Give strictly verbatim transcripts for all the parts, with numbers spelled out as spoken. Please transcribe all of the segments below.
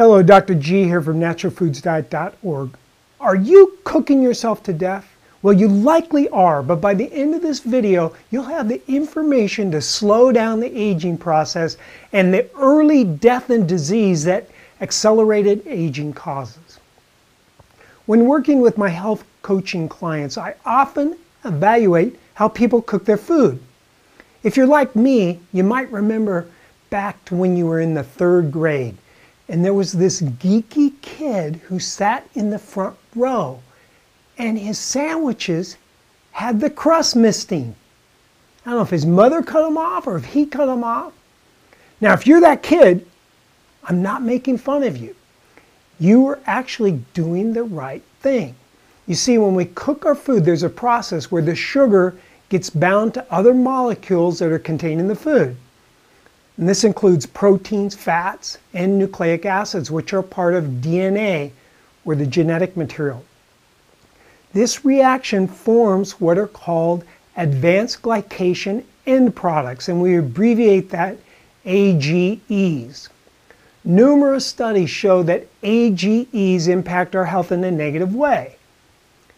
Hello, Doctor G here from natural foods diet dot org. Are you cooking yourself to death? Well, you likely are, but by the end of this video, you'll have the information to slow down the aging process and the early death and disease that accelerated aging causes. When working with my health coaching clients, I often evaluate how people cook their food. If you're like me, you might remember back to when you were in the third grade. And there was this geeky kid who sat in the front row, and his sandwiches had the crust missing. I don't know if his mother cut him off or if he cut him off. Now, if you're that kid, I'm not making fun of you. You were actually doing the right thing. You see, when we cook our food, there's a process where the sugar gets bound to other molecules that are contained in the food. And this includes proteins, fats, and nucleic acids, which are part of D N A, or the genetic material. This reaction forms what are called advanced glycation end products, and we abbreviate that A G Es. Numerous studies show that A G Es impact our health in a negative way.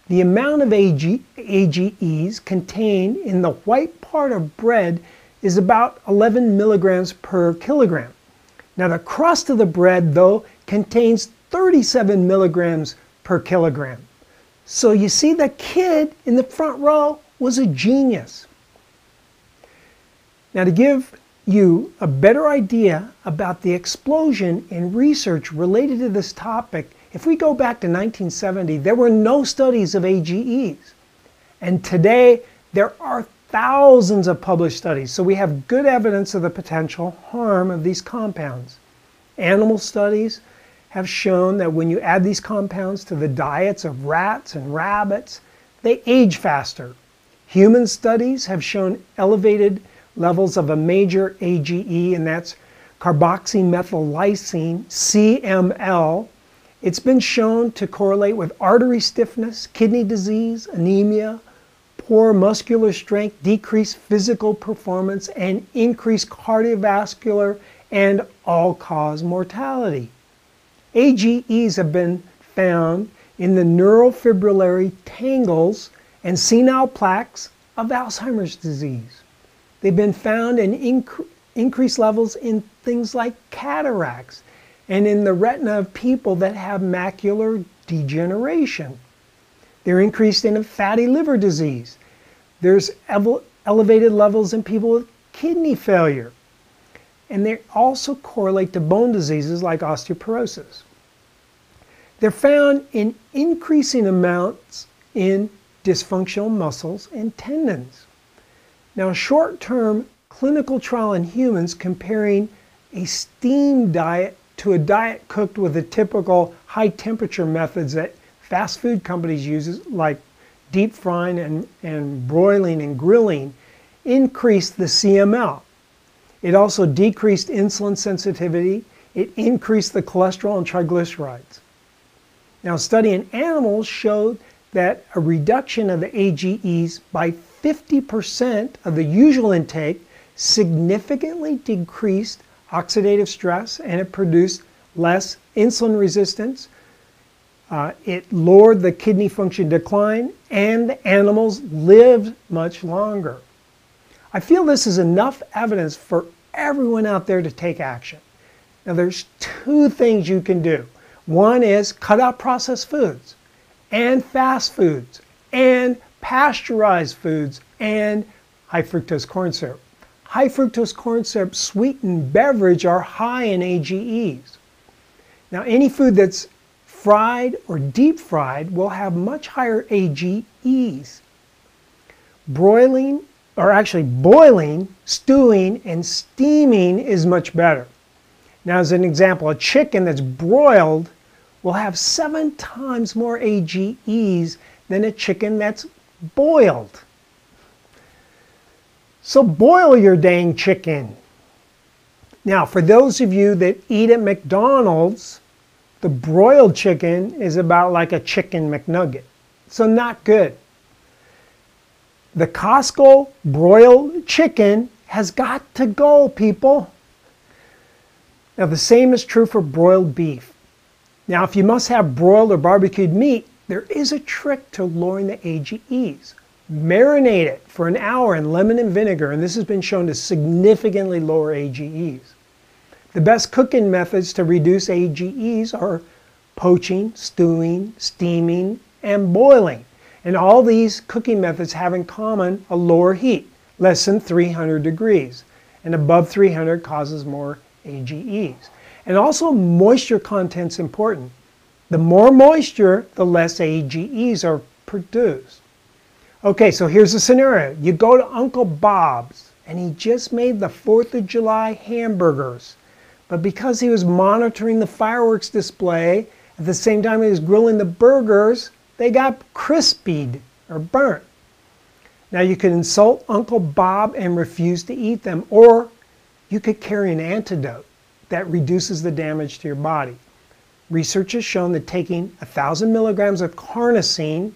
The amount of A G Es contained in the white part of bread is about eleven milligrams per kilogram. Now the crust of the bread, though, contains thirty-seven milligrams per kilogram. So you see, the kid in the front row was a genius. Now, to give you a better idea about the explosion in research related to this topic, if we go back to nineteen seventy, there were no studies of A G Es. And today, there are thousands of published studies, so we have good evidence of the potential harm of these compounds. Animal studies have shown that when you add these compounds to the diets of rats and rabbits, they age faster. Human studies have shown elevated levels of a major A G E, and that's carboxymethyllysine, C M L. It's been shown to correlate with artery stiffness, kidney disease, anemia, poor muscular strength, decreased physical performance, and increased cardiovascular and all-cause mortality. A G Es have been found in the neurofibrillary tangles and senile plaques of Alzheimer's disease. They've been found in inc increased levels in things like cataracts and in the retina of people that have macular degeneration. They're increased in a fatty liver disease. There's ele elevated levels in people with kidney failure. And they also correlate to bone diseases like osteoporosis. They're found in increasing amounts in dysfunctional muscles and tendons. Now, short-term clinical trial in humans comparing a steam diet to a diet cooked with the typical high-temperature methods that fast food companies use, like deep frying and, and broiling and grilling, increased the C M L. It also decreased insulin sensitivity. It increased the cholesterol and triglycerides. Now, a study in animals showed that a reduction of the A G Es by fifty percent of the usual intake significantly decreased oxidative stress, and it produced less insulin resistance. Uh, it lowered the kidney function decline, and the animals lived much longer. I feel this is enough evidence for everyone out there to take action. Now, there's two things you can do. One is cut out processed foods, and fast foods, and pasteurized foods, and high fructose corn syrup. High fructose corn syrup sweetened beverages are high in A G Es. Now, any food that's fried or deep fried will have much higher A G Es. Broiling, or actually boiling, stewing, and steaming is much better. Now, as an example, a chicken that's broiled will have seven times more A G Es than a chicken that's boiled. So boil your dang chicken. Now, for those of you that eat at McDonald's, the broiled chicken is about like a chicken McNugget, so not good. The Costco broiled chicken has got to go, people. Now the same is true for broiled beef. Now if you must have broiled or barbecued meat, there is a trick to lowering the A G Es. Marinate it for an hour in lemon and vinegar, and this has been shown to significantly lower A G Es. The best cooking methods to reduce A G Es are poaching, stewing, steaming, and boiling. And all these cooking methods have in common a lower heat, less than three hundred degrees. And above three hundred causes more A G Es. And also moisture content's important. The more moisture, the less A G Es are produced. Okay, so here's the scenario. You go to Uncle Bob's and he just made the fourth of July hamburgers. But because he was monitoring the fireworks display, at the same time he was grilling the burgers, they got crispied or burnt. Now you could insult Uncle Bob and refuse to eat them, or you could carry an antidote that reduces the damage to your body. Research has shown that taking one thousand milligrams of carnosine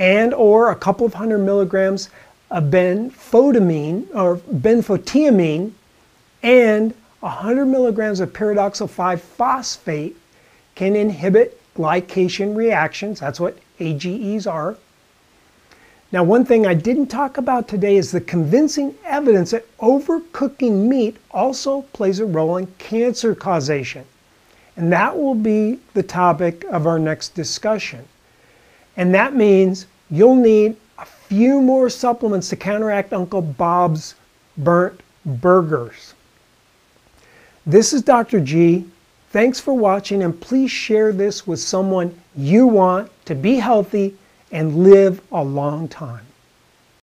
and or a couple of hundred milligrams of benfotiamine or benfotiamine and one hundred milligrams of pyridoxal five phosphate can inhibit glycation reactions. That's what A G Es are. Now, one thing I didn't talk about today is the convincing evidence that overcooking meat also plays a role in cancer causation. And that will be the topic of our next discussion. And that means you'll need a few more supplements to counteract Uncle Bob's burnt burgers. This is Doctor G. Thanks for watching, and please share this with someone you want to be healthy and live a long time.